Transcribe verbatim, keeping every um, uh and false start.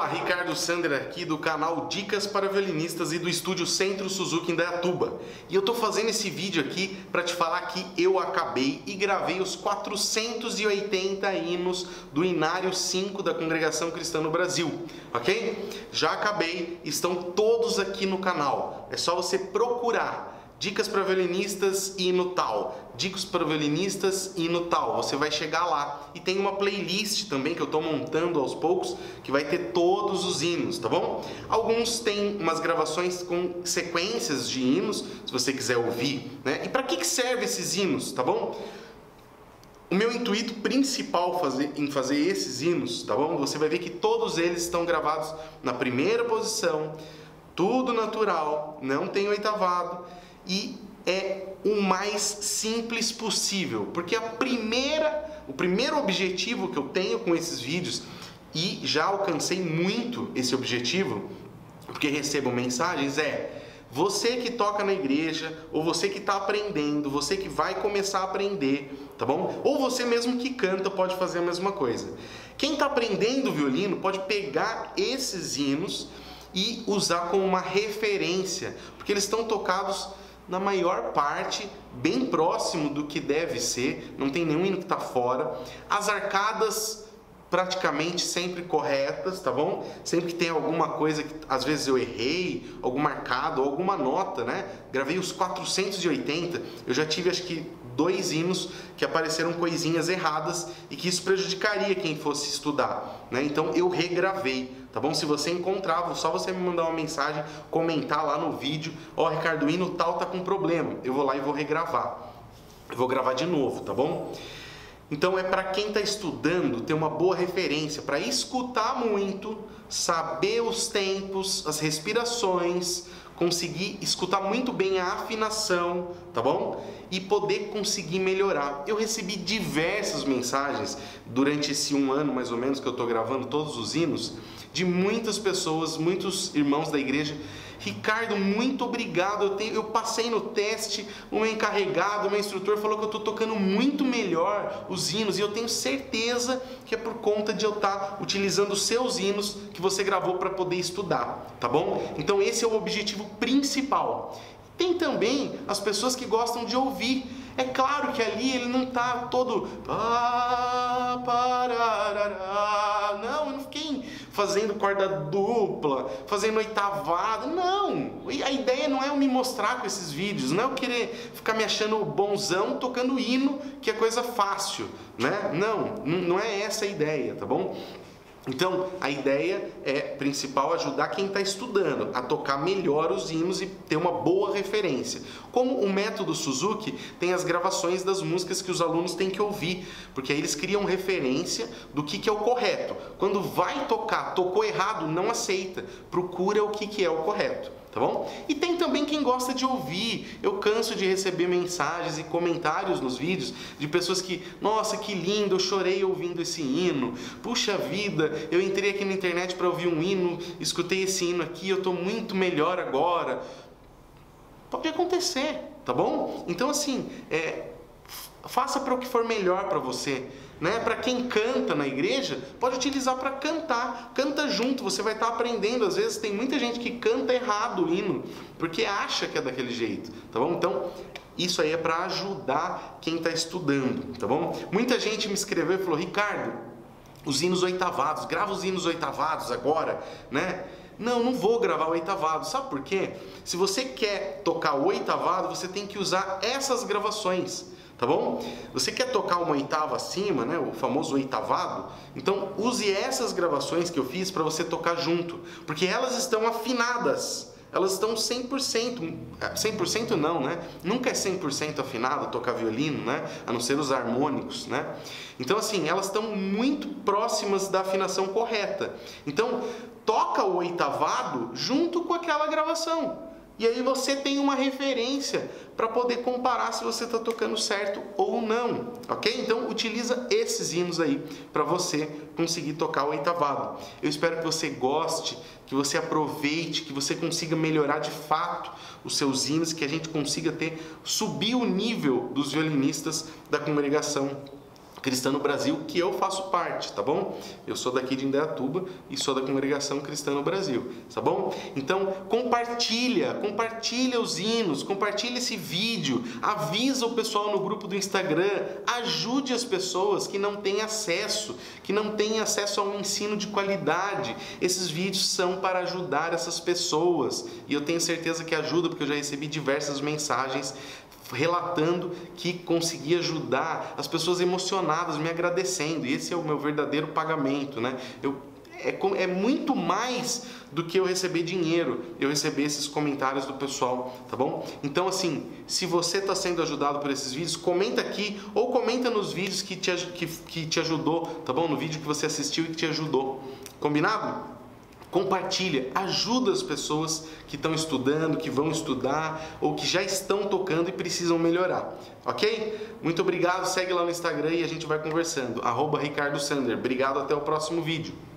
Olá, Ricardo Sander aqui do canal Dicas para Violinistas e do estúdio Centro Suzuki em Indaiatuba. E eu tô fazendo esse vídeo aqui para te falar que eu acabei e gravei os quatrocentos e oitenta hinos do Hinário cinco da Congregação Cristã no Brasil, ok? Já acabei, estão todos aqui no canal. É só você procurar Dicas para Violinistas e no tal, Dicas para Violinistas e no tal, você vai chegar lá. E tem uma playlist também que eu estou montando aos poucos, que vai ter todos os hinos, tá bom? Alguns tem umas gravações com sequências de hinos, se você quiser ouvir, né? E para que que serve esses hinos, tá bom? O meu intuito principal fazer, em fazer esses hinos, tá bom? Você vai ver que todos eles estão gravados na primeira posição, tudo natural, não tem oitavado. E é o mais simples possível, porque a primeira, o primeiro objetivo que eu tenho com esses vídeos, e já alcancei muito esse objetivo, porque recebo mensagens, é: você que toca na igreja, ou você que está aprendendo, você que vai começar a aprender, tá bom? Ou você mesmo que canta pode fazer a mesma coisa. Quem está aprendendo violino pode pegar esses hinos e usar como uma referência, porque eles estão tocados na maior parte, bem próximo do que deve ser, não tem nenhum hino que está fora. As arcadas praticamente sempre corretas, tá bom? Sempre que tem alguma coisa que às vezes eu errei, algum arcado, alguma nota, né? Gravei os quatrocentos e oitenta, eu já tive acho que dois hinos que apareceram coisinhas erradas e que isso prejudicaria quem fosse estudar, né? Então eu regravei, tá bom? Se você encontrava, só você me mandar uma mensagem, comentar lá no vídeo: ó, oh, Ricardo, o hino tal tá com problema, eu vou lá e vou regravar, eu vou gravar de novo, tá bom? Então é para quem está estudando ter uma boa referência, para escutar muito, saber os tempos, as respirações, conseguir escutar muito bem a afinação, tá bom? E poder conseguir melhorar. Eu recebi diversas mensagens durante esse um ano mais ou menos que eu estou gravando todos os hinos, de muitas pessoas, muitos irmãos da igreja: Ricardo, muito obrigado, eu, tenho, eu passei no teste, o meu encarregado, o meu instrutor falou que eu estou tocando muito melhor os hinos, e eu tenho certeza que é por conta de eu estar utilizando os seus hinos que você gravou para poder estudar, tá bom? Então esse é o objetivo principal. Tem também as pessoas que gostam de ouvir. É claro que ali ele não está todo... Não, eu não fiquei fazendo corda dupla, fazendo oitavada, não! A ideia não é eu me mostrar com esses vídeos, não é eu querer ficar me achando bonzão tocando hino, que é coisa fácil, né? Não, não é essa a ideia, tá bom? Então, a ideia é principal ajudar quem está estudando a tocar melhor os hinos e ter uma boa referência. Como o método Suzuki tem as gravações das músicas que os alunos têm que ouvir, porque aí eles criam referência do que, que é o correto. Quando vai tocar, tocou errado, não aceita, procura o que, que é o correto, tá bom? E tem também quem gosta de ouvir. Eu canso de receber mensagens e comentários nos vídeos de pessoas que: nossa, que lindo, eu chorei ouvindo esse hino, puxa vida, eu entrei aqui na internet para ouvir um hino, escutei esse hino aqui, eu tô muito melhor agora. Pode acontecer, tá bom? Então assim, é... faça para o que for melhor para você, né? Para quem canta na igreja, pode utilizar para cantar. Canta junto, você vai estar aprendendo. Às vezes tem muita gente que canta errado o hino, porque acha que é daquele jeito, tá bom? Então, isso aí é para ajudar quem está estudando, tá bom? Muita gente me escreveu e falou: Ricardo, os hinos oitavados, grava os hinos oitavados agora, né? Não, não vou gravar o oitavado. Sabe por quê? Se você quer tocar o oitavado, você tem que usar essas gravações, tá bom? Você quer tocar uma oitava acima, né? O famoso oitavado. Então use essas gravações que eu fiz para você tocar junto, porque elas estão afinadas. Elas estão cem por cento, cem por cento não, né? Nunca é cem por cento afinado tocar violino, né? A não ser os harmônicos, né? Então assim, elas estão muito próximas da afinação correta. Então toca o oitavado junto com aquela gravação. E aí você tem uma referência para poder comparar se você está tocando certo ou não, ok? Então utiliza esses hinos aí para você conseguir tocar o oitavado. Eu espero que você goste, que você aproveite, que você consiga melhorar de fato os seus hinos, que a gente consiga ter, subir o nível dos violinistas da Congregação Cristã no Brasil, que eu faço parte, tá bom? Eu sou daqui de Indaiatuba e sou da Congregação Cristã no Brasil, tá bom? Então, compartilha, compartilha os hinos, compartilha esse vídeo, avisa o pessoal no grupo do Instagram, ajude as pessoas que não têm acesso, que não têm acesso a um ensino de qualidade. Esses vídeos são para ajudar essas pessoas e eu tenho certeza que ajuda, porque eu já recebi diversas mensagens relatando que consegui ajudar as pessoas emocionadas, me agradecendo, e esse é o meu verdadeiro pagamento, né? Eu, é, é muito mais do que eu receber dinheiro, eu receber esses comentários do pessoal, tá bom? Então, assim, se você está sendo ajudado por esses vídeos, comenta aqui ou comenta nos vídeos que te, que, que te ajudou, tá bom? No vídeo que você assistiu e que te ajudou, combinado? Compartilha, ajuda as pessoas que estão estudando, que vão estudar ou que já estão tocando e precisam melhorar, ok? Muito obrigado, segue lá no Instagram e a gente vai conversando. arroba Ricardo Sander. Obrigado, até o próximo vídeo.